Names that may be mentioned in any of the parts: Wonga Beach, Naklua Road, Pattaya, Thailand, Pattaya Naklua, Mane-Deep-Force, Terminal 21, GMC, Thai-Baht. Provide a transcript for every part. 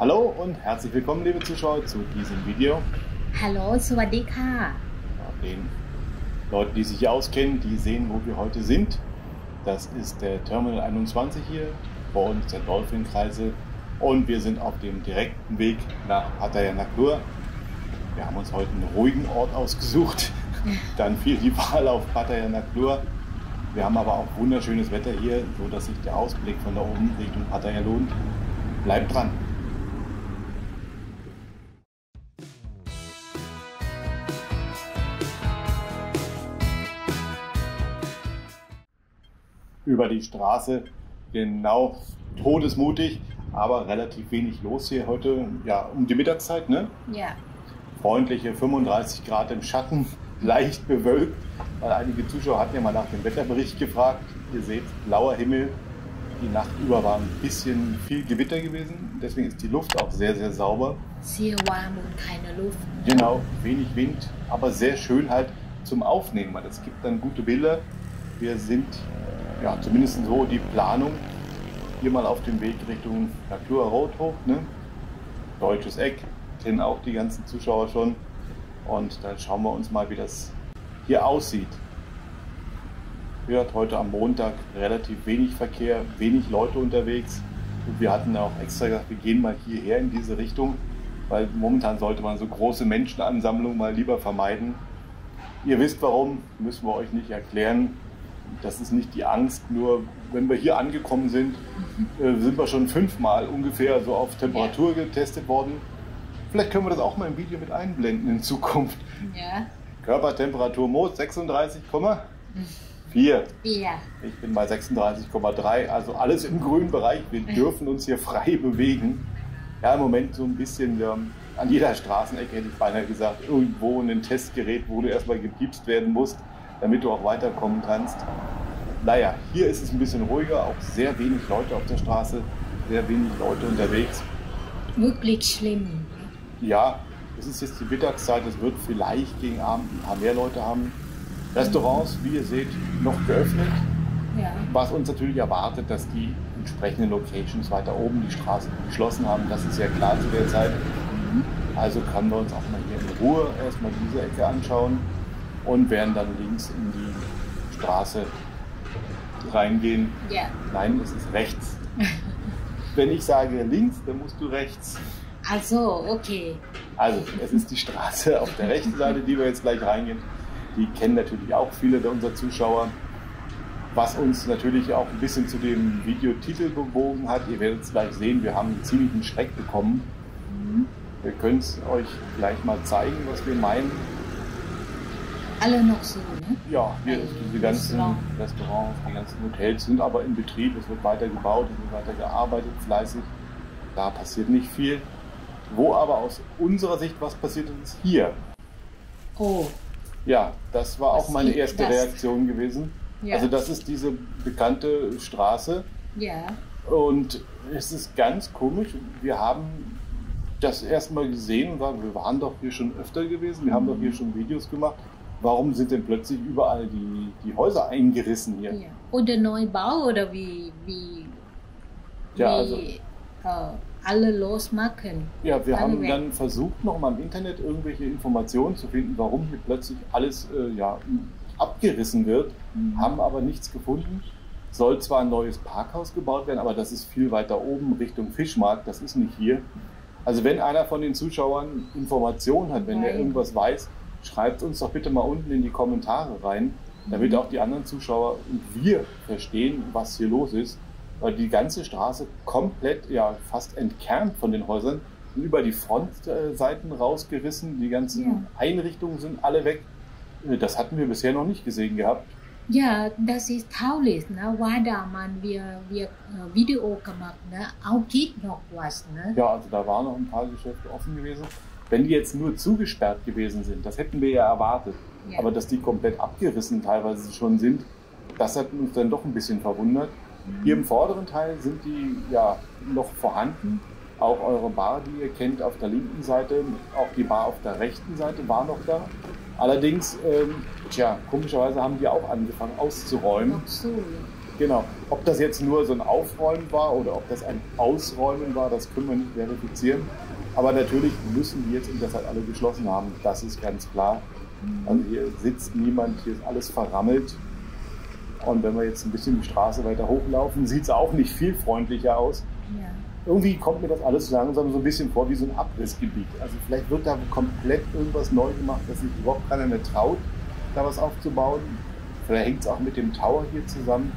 Hallo und herzlich willkommen, liebe Zuschauer, zu diesem Video. Hallo, Sawadika. Den Leuten, die sich hier auskennen, die sehen, wo wir heute sind. Das ist der Terminal 21 hier, vor uns der Dolphin-Kreisel. Und wir sind auf dem direkten Weg nach Pattaya Naklua. Wir haben uns heute einen ruhigen Ort ausgesucht. Dann fiel die Wahl auf Pattaya Naklua. Wir haben aber auch wunderschönes Wetter hier, sodass sich der Ausblick von da oben Richtung Pattaya lohnt. Bleibt dran! Über die Straße, genau, todesmutig, aber relativ wenig los hier heute, ja, um die Mittagszeit, ne? Ja. Freundliche 35 Grad im Schatten, leicht bewölkt, weil einige Zuschauer hatten ja mal nach dem Wetterbericht gefragt. Ihr seht, blauer Himmel, die Nacht über war ein bisschen viel Gewitter gewesen, deswegen ist die Luft auch sehr, sehr sauber. Sehr warm und keine Luft. Genau, wenig Wind, aber sehr schön halt zum Aufnehmen, weil es gibt dann gute Bilder. Wir sind, ja, zumindest so die Planung, hier mal auf dem Weg Richtung Naklua Road hoch, ne? Deutsches Eck, kennen auch die ganzen Zuschauer schon. Und dann schauen wir uns mal, wie das hier aussieht. Hört heute am Montag relativ wenig Verkehr, wenig Leute unterwegs. Und wir hatten auch extra gesagt, wir gehen mal hierher in diese Richtung, weil momentan sollte man so große Menschenansammlungen mal lieber vermeiden. Ihr wisst warum, müssen wir euch nicht erklären. Das ist nicht die Angst, nur wenn wir hier angekommen sind, sind wir schon 5-mal ungefähr so auf Temperatur getestet worden. Vielleicht können wir das auch mal im Video mit einblenden in Zukunft. Ja. Körpertemperatur Mo 36,4. Ja. Ich bin bei 36,3, also alles im grünen Bereich. Wir dürfen uns hier frei bewegen. Ja, im Moment so ein bisschen an jeder Straßenecke, hätte ich beinahe gesagt, irgendwo ein Testgerät, wo du erstmal gepiepst werden musst, damit du auch weiterkommen kannst. Naja, hier ist es ein bisschen ruhiger, auch sehr wenig Leute auf der Straße, sehr wenig Leute unterwegs. Wirklich schlimm. Ja, es ist jetzt die Mittagszeit, es wird vielleicht gegen Abend ein paar mehr Leute haben. Restaurants, wie ihr seht, noch geöffnet. Ja. Was uns natürlich erwartet, dass die entsprechenden Locations weiter oben die Straßen geschlossen haben. Das ist ja klar zu der Zeit. Also können wir uns auch mal hier in Ruhe erstmal diese Ecke anschauen und werden dann links in die Straße reingehen. Yeah. Nein, es ist rechts. Wenn ich sage links, dann musst du rechts. Ach so, okay. Also, es ist die Straße auf der rechten Seite, die wir jetzt gleich reingehen. Die kennen natürlich auch viele unserer Zuschauer. Was uns natürlich auch ein bisschen zu dem Videotitel bewogen hat, ihr werdet es gleich sehen, wir haben einen ziemlichen Schreck bekommen. Wir können es euch gleich mal zeigen, was wir meinen. Alle noch so, ne? Ja, hier diese ganzen Restaurants, die ganzen Hotels sind aber in Betrieb, es wird weiter gebaut, es wird weiter gearbeitet, fleißig. Da passiert nicht viel. Wo aber aus unserer Sicht was passiert ist, hier. Oh. Ja, das war auch meine erste Reaktion gewesen. Ja. Also das ist diese bekannte Straße. Ja. Und es ist ganz komisch, wir haben das erstmal gesehen und sagen, wir waren doch hier schon öfter gewesen, wir haben doch hier schon Videos gemacht. Warum sind denn plötzlich überall die Häuser eingerissen hier? Ja. Oder Neubau oder alle losmachen. Ja, wir haben dann versucht, nochmal im Internet irgendwelche Informationen zu finden, warum hier plötzlich alles abgerissen wird, haben aber nichts gefunden. Soll zwar ein neues Parkhaus gebaut werden, aber das ist viel weiter oben Richtung Fischmarkt, das ist nicht hier. Also wenn einer von den Zuschauern Informationen hat, wenn er irgendwas weiß, schreibt uns doch bitte mal unten in die Kommentare rein, damit auch die anderen Zuschauer und wir verstehen, was hier los ist. Weil die ganze Straße komplett, ja, fast entkernt von den Häusern, über die Frontseiten rausgerissen, die ganzen Einrichtungen sind alle weg. Das hatten wir bisher noch nicht gesehen gehabt. Ja, das ist traurig, ne? Weil da man wir Video gemacht, ne? Auch geht noch was, ne? Ja, also da waren noch ein paar Geschäfte offen gewesen. Wenn die jetzt nur zugesperrt gewesen sind, das hätten wir ja erwartet. Ja. Aber dass die komplett abgerissen teilweise schon sind, das hat uns dann doch ein bisschen verwundert. Hier im vorderen Teil sind die ja noch vorhanden. Auch eure Bar, die ihr kennt, auf der linken Seite, auch die Bar auf der rechten Seite war noch da. Allerdings, komischerweise haben die auch angefangen auszuräumen. Ach so. Genau. Ob das jetzt nur so ein Aufräumen war oder ob das ein Ausräumen war, das können wir nicht verifizieren. Aber natürlich müssen die jetzt, und das halt alle geschlossen haben, das ist ganz klar. Also hier sitzt niemand, hier ist alles verrammelt. Und wenn wir jetzt ein bisschen die Straße weiter hochlaufen, sieht es auch nicht viel freundlicher aus. Ja. Irgendwie kommt mir das alles langsam so ein bisschen vor wie so ein Abrissgebiet. Also vielleicht wird da komplett irgendwas neu gemacht, dass sich überhaupt keiner mehr traut, da was aufzubauen. Vielleicht hängt es auch mit dem Tower hier zusammen,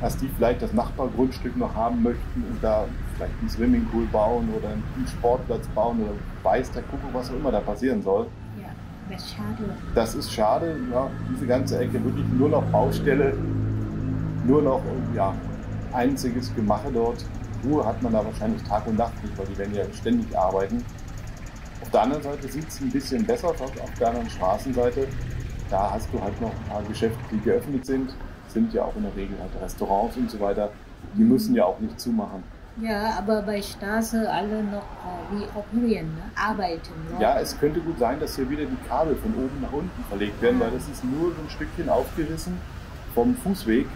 dass die vielleicht das Nachbargrundstück noch haben möchten und da vielleicht einen Swimmingpool bauen oder einen Sportplatz bauen oder weiß der Kuckuck, was auch immer da passieren soll. Ja, das ist schade. Das ist schade, ja, diese ganze Ecke wirklich nur noch Baustelle, nur noch ja, einziges Gemache dort. Ruhe hat man da wahrscheinlich Tag und Nacht nicht, weil die werden ja ständig arbeiten. Auf der anderen Seite sieht es ein bisschen besser aus, auf der anderen Straßenseite. Da hast du halt noch ein paar Geschäfte, die geöffnet sind. Sind ja auch in der Regel halt Restaurants und so weiter. Die müssen ja auch nicht zumachen. Ja, aber bei Straße alle noch wie operieren, ne? Arbeiten. Ne? Ja, es könnte gut sein, dass hier wieder die Kabel von oben nach unten verlegt werden, weil das ist nur so ein Stückchen aufgerissen vom Fußweg.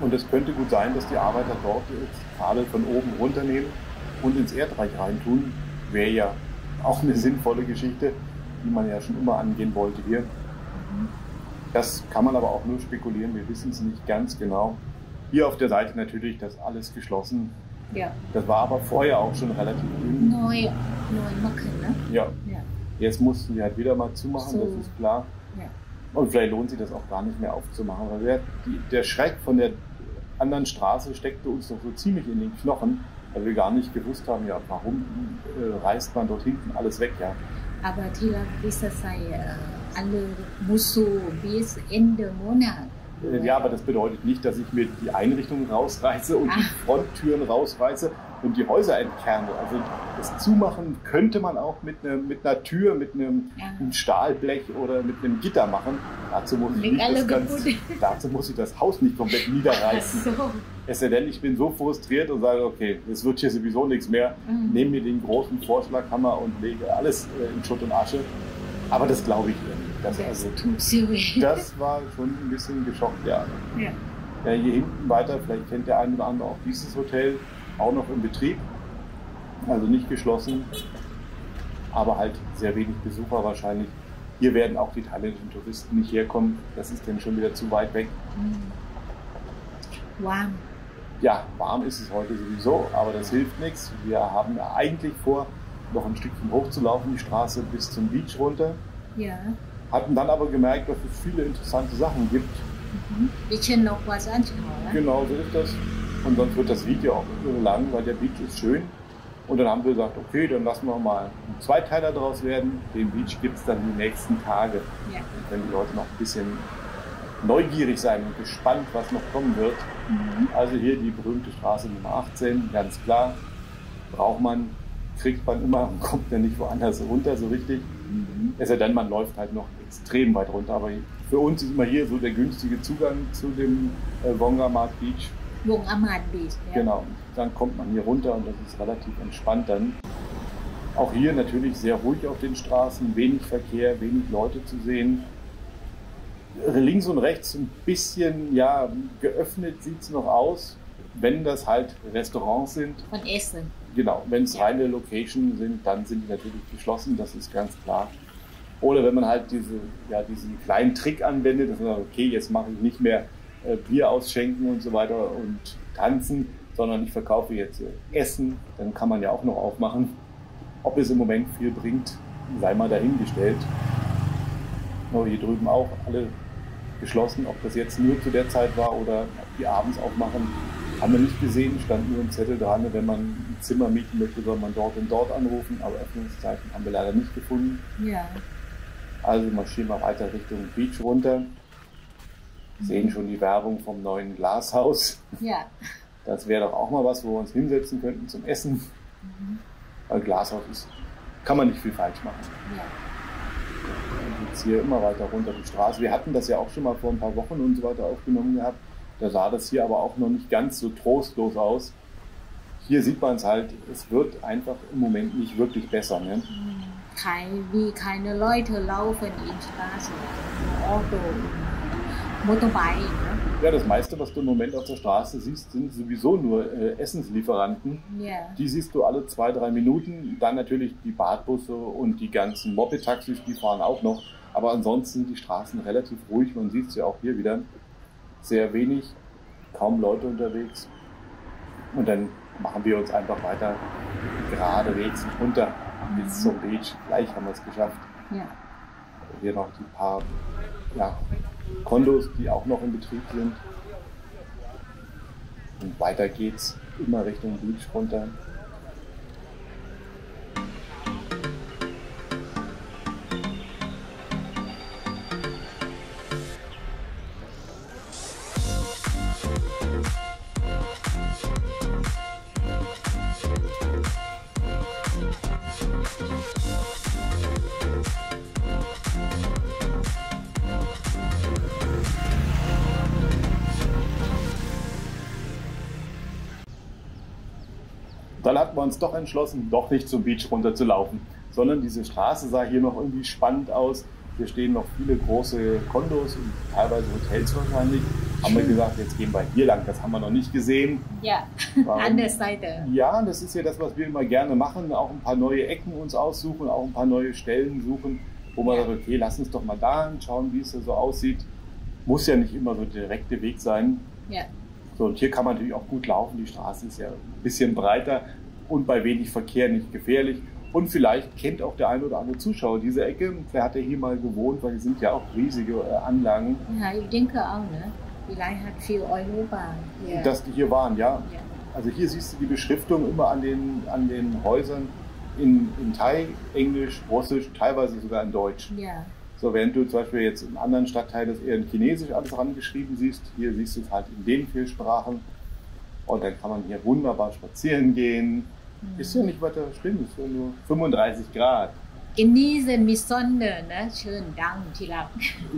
Und es könnte gut sein, dass die Arbeiter dort die Kabel von oben runternehmen und ins Erdreich reintun. Wäre ja auch eine sinnvolle Geschichte, die man ja schon immer angehen wollte hier. Das kann man aber auch nur spekulieren, wir wissen es nicht ganz genau. Hier auf der Seite natürlich, das alles geschlossen. Ja. Das war aber vorher auch schon relativ dünn. Neu machen, ne? Ja. Jetzt mussten wir halt wieder mal zumachen, so. Das ist klar. Ja. Und vielleicht lohnt sich das auch gar nicht mehr aufzumachen, weil der Schreck von der anderen Straße steckte uns noch so ziemlich in den Knochen, weil wir gar nicht gewusst haben, ja, warum reißt man dort hinten alles weg, ja. Aber Thailand ist das sei alle muss so bis Ende Monat. Ja, aber das bedeutet nicht, dass ich mir die Einrichtungen rausreiße und die Fronttüren rausreiße und die Häuser entkerne. Also das Zumachen könnte man auch mit einer Tür, mit einem Stahlblech oder mit einem Gitter machen. Dazu muss ich das Haus nicht komplett niederreißen. So. Es sei denn, ich bin so frustriert und sage, okay, es wird hier sowieso nichts mehr. Nehme mir den großen Vorschlaghammer und lege alles in Schutt und Asche. Aber das glaube ich irgendwie. Das war schon ein bisschen geschockt, ja. Ja. Hier hinten weiter, vielleicht kennt der eine oder andere auch dieses Hotel, auch noch im Betrieb, also nicht geschlossen, aber halt sehr wenig Besucher wahrscheinlich. Hier werden auch die thailändischen Touristen nicht herkommen, das ist dann schon wieder zu weit weg. Warm. Ja, warm ist es heute sowieso, aber das hilft nichts. Wir haben eigentlich vor, noch ein Stückchen hochzulaufen, die Straße bis zum Beach runter. Ja. Hatten dann aber gemerkt, dass es viele interessante Sachen gibt. Bisschen noch was anschauen. Genau, so ist das. Und sonst wird das Video auch so lang, weil der Beach ist schön. Und dann haben wir gesagt, okay, dann lassen wir mal einen Zweiteiler daraus werden. Den Beach gibt es dann die nächsten Tage. Ja. Wenn die Leute noch ein bisschen neugierig sein und gespannt, was noch kommen wird. Also hier die berühmte Straße Nummer 18, ganz klar. Braucht man, kriegt man immer und kommt ja nicht woanders runter so richtig. Es sei denn, man läuft halt noch extrem weit runter, aber für uns ist immer hier so der günstige Zugang zu dem Wonga Beach. Wonga Beach, ja. Genau, dann kommt man hier runter und das ist relativ entspannt dann. Auch hier natürlich sehr ruhig auf den Straßen, wenig Verkehr, wenig Leute zu sehen. Links und rechts ein bisschen, ja, geöffnet sieht es noch aus, wenn das halt Restaurants sind. Von Essen. Genau, wenn es reine Location sind, dann sind die natürlich geschlossen, das ist ganz klar. Oder wenn man halt diesen kleinen Trick anwendet, dass man sagt, okay, jetzt mache ich nicht mehr Bier ausschenken und so weiter und tanzen, sondern ich verkaufe jetzt Essen, dann kann man ja auch noch aufmachen. Ob es im Moment viel bringt, sei mal dahingestellt. Aber hier drüben auch alle geschlossen, ob das jetzt nur zu der Zeit war oder ob die abends aufmachen, haben wir nicht gesehen, stand nur ein Zettel dran, wenn man ein Zimmer mieten möchte, soll man dort und dort anrufen, aber Öffnungszeiten haben wir leider nicht gefunden. Ja. Also marschieren wir weiter Richtung Beach runter, sehen schon die Werbung vom neuen Glashaus. Ja. Das wäre doch auch mal was, wo wir uns hinsetzen könnten zum Essen. Weil Glashaus ist, kann man nicht viel falsch machen. Ja. Dann geht es hier immer weiter runter die Straße. Wir hatten das ja auch schon mal vor ein paar Wochen und so weiter aufgenommen gehabt. Da sah das hier aber auch noch nicht ganz so trostlos aus. Hier sieht man es halt, es wird einfach im Moment nicht wirklich besser. Ne? Keine Leute laufen in Straßen, Auto, Motorbike. Ne? Ja, das meiste, was du im Moment auf der Straße siehst, sind sowieso nur Essenslieferanten. Yeah. Die siehst du alle 2, 3 Minuten. Dann natürlich die Badbusse und die ganzen Moped-Taxis, die fahren auch noch. Aber ansonsten die Straßen relativ ruhig. Man sieht es ja auch hier wieder. Sehr wenig, kaum Leute unterwegs. Und dann machen wir uns einfach weiter geradewegs runter bis zum Beach. Gleich haben wir es geschafft. Yeah. Hier noch die paar... Ja, Kondos, die auch noch in Betrieb sind. Und weiter geht's immer Richtung Beach runter. Dann hatten wir uns doch entschlossen, doch nicht zum Beach runter zu laufen, sondern diese Straße sah hier noch irgendwie spannend aus. Hier stehen noch viele große Kondos und teilweise Hotels wahrscheinlich. Haben wir gesagt, jetzt gehen wir hier lang, das haben wir noch nicht gesehen. Ja, an der Seite. Ja, das ist ja das, was wir immer gerne machen, auch ein paar neue Ecken uns aussuchen, auch ein paar neue Stellen suchen, wo man sagt, okay, lass uns doch mal da hin, schauen, wie es da so aussieht. Muss ja nicht immer so der direkte Weg sein. Ja. So, und hier kann man natürlich auch gut laufen, die Straße ist ja ein bisschen breiter und bei wenig Verkehr nicht gefährlich. Und vielleicht kennt auch der ein oder andere Zuschauer diese Ecke, vielleicht hat er hier mal gewohnt, weil hier sind ja auch riesige Anlagen. Ja, ich denke auch, ne? Vielleicht hat viel Europa hier. Dass die hier waren, ja. Ja. Also hier siehst du die Beschriftung immer an den Häusern in Thai, Englisch, Russisch, teilweise sogar in Deutsch. Ja. So, während du zum Beispiel jetzt in anderen Stadtteilen das eher in Chinesisch alles rangeschrieben siehst, hier siehst du es halt in den 4 Sprachen. Und dann kann man hier wunderbar spazieren gehen. Mhm. Ist ja nicht weiter schlimm, ist ja nur 35 Grad. Genießen mit Sonne, ne? Schönen Dank, Tilang.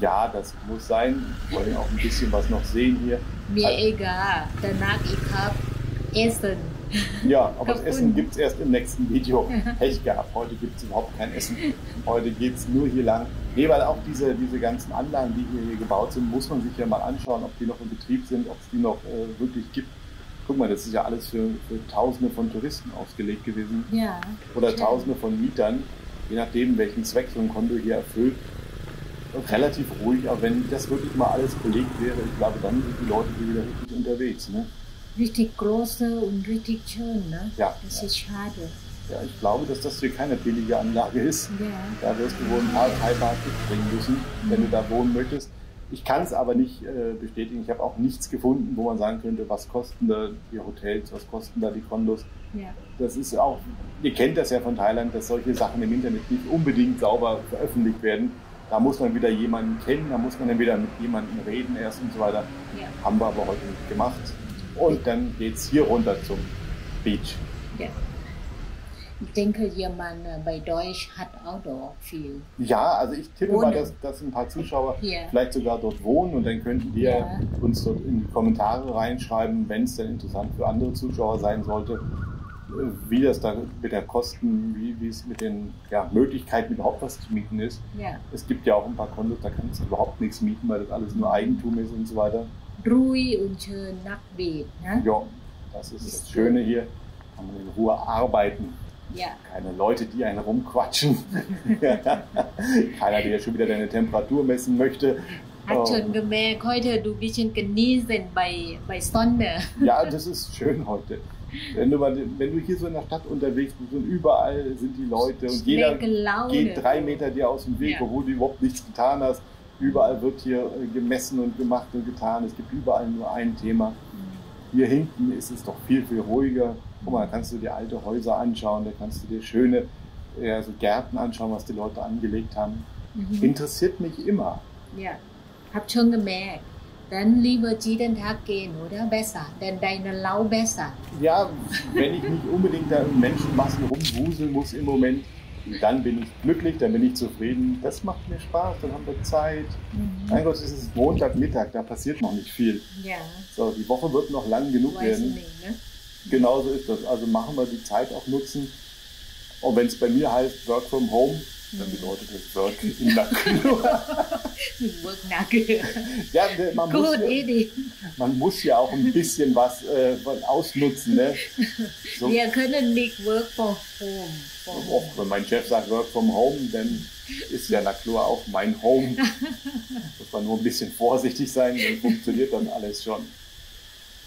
Ja, das muss sein. Wir wollen auch ein bisschen was noch sehen hier. Mir also, egal, danach ich hab Essen. Ja, aber das Essen gibt es erst im nächsten Video. Pech gehabt, heute gibt es überhaupt kein Essen. Heute geht es nur hier lang. Nee, weil auch diese ganzen Anlagen, die hier gebaut sind, muss man sich ja mal anschauen, ob die noch in Betrieb sind, ob es die noch wirklich gibt. Guck mal, das ist ja alles für Tausende von Touristen ausgelegt gewesen. Ja. Oder schön. Tausende von Mietern, je nachdem, welchen Zweck so ein Konto hier erfüllt. Und relativ ruhig, aber wenn das wirklich mal alles belegt wäre, ich glaube, dann sind die Leute hier wieder richtig unterwegs. Ne? Richtig große und richtig schön, ne? Ja. Das ist schade. Ja, ich glaube, dass das hier keine billige Anlage ist. Ja. Da wirst du wohl ein paar Thai-Baht mitbringen müssen, wenn du da wohnen möchtest. Ich kann es aber nicht bestätigen. Ich habe auch nichts gefunden, wo man sagen könnte, was kosten da die Hotels, was kosten da die Kondos. Ja. Das ist auch, ihr kennt das ja von Thailand, dass solche Sachen im Internet nicht unbedingt sauber veröffentlicht werden. Da muss man wieder jemanden kennen, da muss man dann wieder mit jemandem reden erst und so weiter. Ja. Haben wir aber heute nicht gemacht. Und dann geht es hier runter zum Beach. Ja. Ich denke, jemand bei Deutsch hat auch dort viel. Ja, also ich tippe mal, dass ein paar Zuschauer vielleicht sogar dort wohnen und dann könnten wir uns dort in die Kommentare reinschreiben, wenn es dann interessant für andere Zuschauer sein sollte, wie das da mit der Kosten, wie es mit den Möglichkeiten überhaupt was zu mieten ist. Ja. Es gibt ja auch ein paar Kondos, da kannst du überhaupt nichts mieten, weil das alles nur Eigentum ist und so weiter. Ruhig und schön Nachtbeet. Ne? Ja, das ist das Schöne hier. Kann man in Ruhe arbeiten. Ja. Keine Leute, die einen rumquatschen. Keiner, der schon wieder deine Temperatur messen möchte. Hat schon gemerkt, heute du ein bisschen genießen bei Sonne. Ja, das ist schön heute. Wenn du hier so in der Stadt unterwegs bist und überall sind die Leute und jeder geht 3 Meter dir aus dem Weg, obwohl du überhaupt nichts getan hast. Überall wird hier gemessen und gemacht und getan. Es gibt überall nur ein Thema. Hier hinten ist es doch viel, viel ruhiger. Guck mal, da kannst du dir alte Häuser anschauen, da kannst du dir schöne so Gärten anschauen, was die Leute angelegt haben. Mhm. Interessiert mich immer. Ja, hab schon gemerkt. Dann lieber jeden Tag gehen, oder? Besser, denn deine Lau besser. Ja, wenn ich nicht unbedingt da in Menschenmassen rumwuseln muss im Moment, dann bin ich glücklich, dann bin ich zufrieden. Das macht mir Spaß, dann haben wir Zeit. Mhm. Mein Gott, es ist Montagmittag, da passiert noch nicht viel. Ja. So, die Woche wird noch lang genug werden. Nicht, ne? Genauso ist das. Also machen wir die Zeit auch nutzen. Und wenn es bei mir heißt Work from Home, Dann bedeutet es Work Naklua. Work Naklua. Ja, man muss ja auch ein bisschen was ausnutzen. Ne? So. Wir können nicht Work from Home. Wenn mein Chef sagt Work from Home, dann ist ja Naklua auch mein Home. Muss man nur ein bisschen vorsichtig sein, dann funktioniert dann alles schon.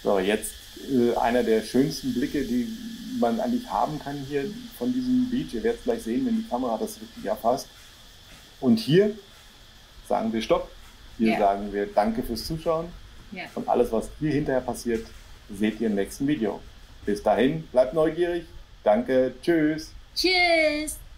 So, jetzt einer der schönsten Blicke, die man eigentlich haben kann hier von diesem Beach. Ihr werdet es gleich sehen, wenn die Kamera das richtig erfasst. Und hier sagen wir Stopp. Hier sagen wir Danke fürs Zuschauen. Und alles, was hier hinterher passiert, seht ihr im nächsten Video. Bis dahin, bleibt neugierig. Danke, tschüss. Tschüss.